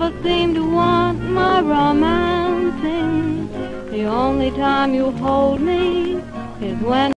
never seem to want my romancing. The only time you hold me is when